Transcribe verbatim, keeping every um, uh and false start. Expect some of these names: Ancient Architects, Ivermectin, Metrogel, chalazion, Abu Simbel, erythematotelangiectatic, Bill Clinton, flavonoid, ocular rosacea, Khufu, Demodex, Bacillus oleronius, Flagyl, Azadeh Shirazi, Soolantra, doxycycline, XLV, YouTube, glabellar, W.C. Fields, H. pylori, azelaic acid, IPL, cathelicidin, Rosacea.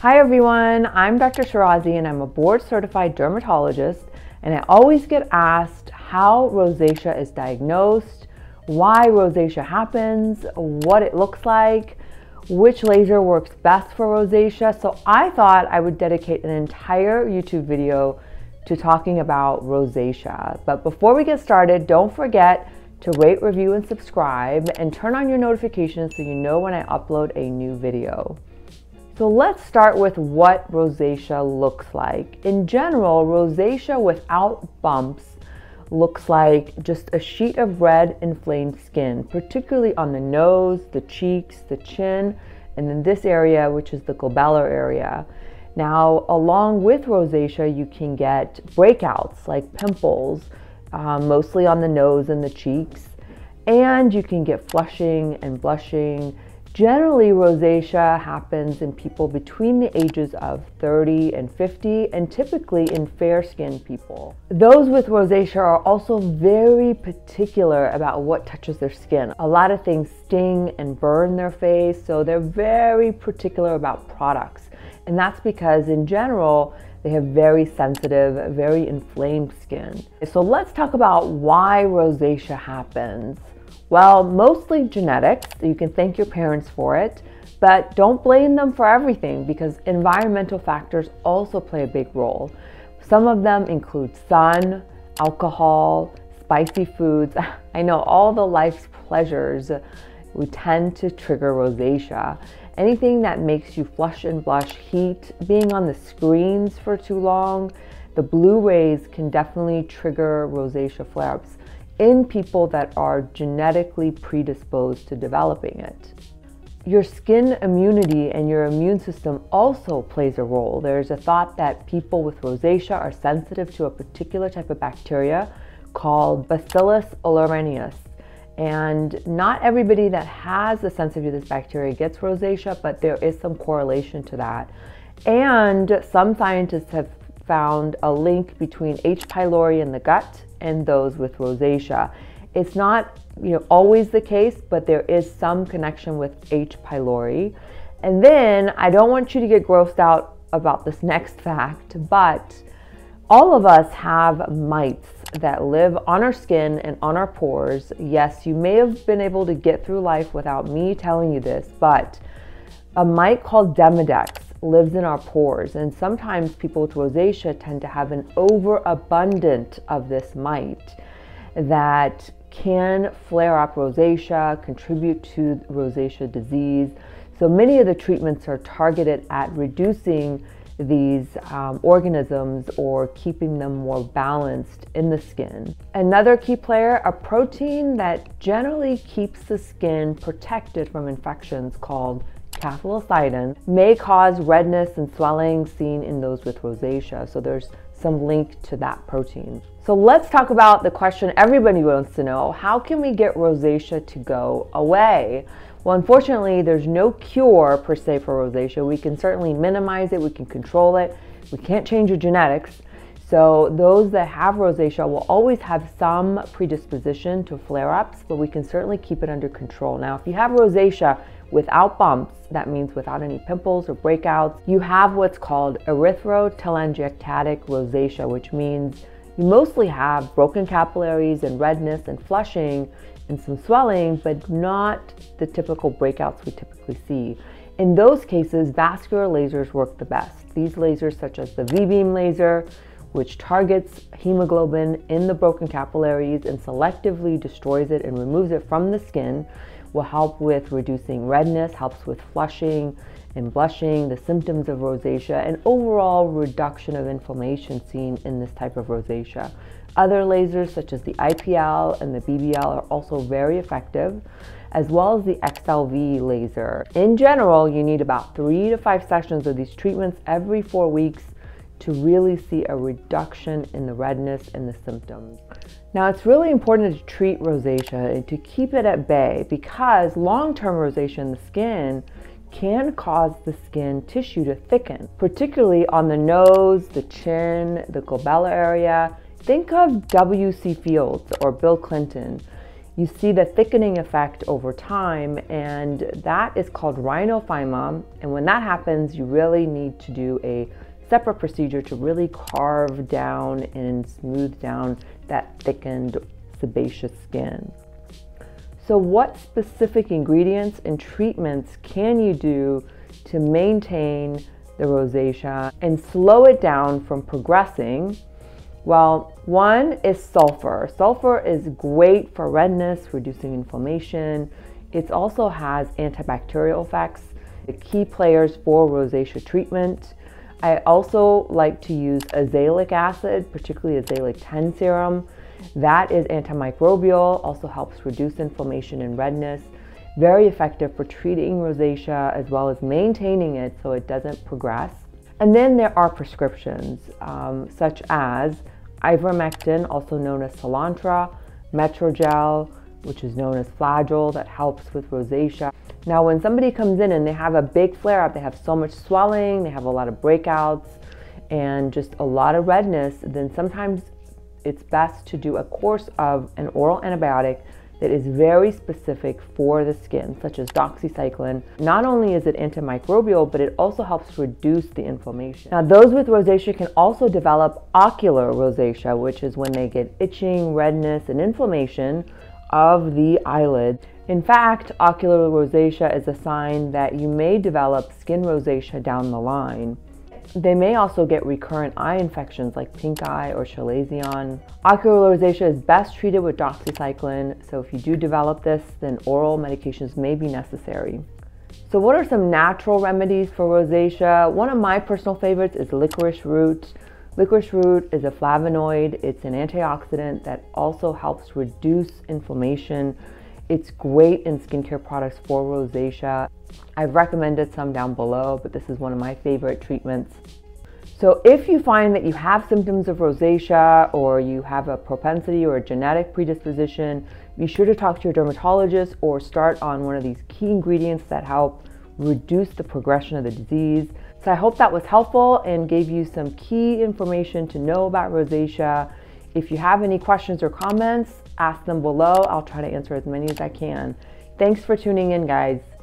Hi everyone, I'm Doctor Shirazi and I'm a board certified dermatologist, and I always get asked how rosacea is diagnosed, why rosacea happens, what it looks like, which laser works best for rosacea. So I thought I would dedicate an entire YouTube video to talking about rosacea. But before we get started, don't forget to rate, review, and subscribe, and turn on your notifications so you know when I upload a new video. So let's start with what rosacea looks like. In general, rosacea without bumps looks like just a sheet of red inflamed skin, particularly on the nose, the cheeks, the chin, and then this area, which is the glabellar area. Now, along with rosacea, you can get breakouts like pimples, uh, mostly on the nose and the cheeks, and you can get flushing and blushing. Generally, rosacea happens in people between the ages of thirty and fifty, and typically in fair-skinned people. Those with rosacea are also very particular about what touches their skin. A lot of things sting and burn their face, so they're very particular about products. And that's because, in general, they have very sensitive, very inflamed skin. So let's talk about why rosacea happens. Well, mostly genetics. You can thank your parents for it, but don't blame them for everything, because environmental factors also play a big role. Some of them include sun, alcohol, spicy foods. I know, all the life's pleasures we tend to trigger rosacea. Anything that makes you flush and blush, heat, being on the screens for too long, the blue rays can definitely trigger rosacea flare-ups in people that are genetically predisposed to developing it. Your skin immunity and your immune system also plays a role. There's a thought that people with rosacea are sensitive to a particular type of bacteria called Bacillus oleronius. And not everybody that has a sensitivity to this bacteria gets rosacea, but there is some correlation to that. And some scientists have found a link between H. pylori in the gut and those with rosacea. It's not, you know, always the case, but there is some connection with H. pylori. And then I don't want you to get grossed out about this next fact, but all of us have mites that live on our skin and on our pores. Yes, you may have been able to get through life without me telling you this, but a mite called Demodex lives in our pores, and sometimes people with rosacea tend to have an overabundance of this mite that can flare up rosacea, contribute to rosacea disease. So many of the treatments are targeted at reducing these um, organisms or keeping them more balanced in the skin. Another key player, a protein that generally keeps the skin protected from infections called cathelicidin, may cause redness and swelling seen in those with rosacea. So there's some link to that protein. So let's talk about the question everybody wants to know: how can we get rosacea to go away? Well, unfortunately, there's no cure per se for rosacea. We can certainly minimize it, we can control it. We can't change your genetics. So those that have rosacea will always have some predisposition to flare-ups, but we can certainly keep it under control. Now, if you have rosacea without bumps, that means without any pimples or breakouts, you have what's called erythematotelangiectatic rosacea, which means you mostly have broken capillaries and redness and flushing and some swelling, but not the typical breakouts we typically see. In those cases, vascular lasers work the best. These lasers, such as the V beam laser, which targets hemoglobin in the broken capillaries and selectively destroys it and removes it from the skin, will help with reducing redness, helps with flushing and blushing, the symptoms of rosacea, and overall reduction of inflammation seen in this type of rosacea. Other lasers such as the I P L and the B B L are also very effective, as well as the X L V laser. In general, you need about three to five sessions of these treatments every four weeks to really see a reduction in the redness and the symptoms. Now, it's really important to treat rosacea and to keep it at bay, because long-term rosacea in the skin can cause the skin tissue to thicken, particularly on the nose, the chin, the glabella area. Think of W C Fields or Bill Clinton. You see the thickening effect over time, and that is called rhinophyma. And when that happens, you really need to do a separate procedure to really carve down and smooth down that thickened sebaceous skin. So what specific ingredients and treatments can you do to maintain the rosacea and slow it down from progressing? Well, one is sulfur. Sulfur is great for redness, reducing inflammation. It also has antibacterial effects, the key players for rosacea treatment. I also like to use azelaic acid, particularly azelaic ten serum. That is antimicrobial, also helps reduce inflammation and redness. Very effective for treating rosacea as well as maintaining it so it doesn't progress. And then there are prescriptions um, such as Ivermectin, also known as Soolantra, Metrogel, which is known as Flagyl, that helps with rosacea. Now, when somebody comes in and they have a big flare-up, they have so much swelling, they have a lot of breakouts, and just a lot of redness, then sometimes it's best to do a course of an oral antibiotic that is very specific for the skin, such as doxycycline. Not only is it antimicrobial, but it also helps reduce the inflammation. Now, those with rosacea can also develop ocular rosacea, which is when they get itching, redness, and inflammation of the eyelid. In fact, ocular rosacea is a sign that you may develop skin rosacea down the line. They may also get recurrent eye infections like pink eye or chalazion. Ocular rosacea is best treated with doxycycline, so if you do develop this, then oral medications may be necessary. So what are some natural remedies for rosacea? One of my personal favorites is licorice root. Licorice root is a flavonoid. It's an antioxidant that also helps reduce inflammation. It's great in skincare products for rosacea. I've recommended some down below, but this is one of my favorite treatments. So if you find that you have symptoms of rosacea or you have a propensity or a genetic predisposition, be sure to talk to your dermatologist or start on one of these key ingredients that help reduce the progression of the disease. So I hope that was helpful and gave you some key information to know about rosacea. If you have any questions or comments, ask them below. I'll try to answer as many as I can. Thanks for tuning in, guys.